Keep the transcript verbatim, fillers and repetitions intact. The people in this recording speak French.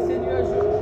assez nuageux.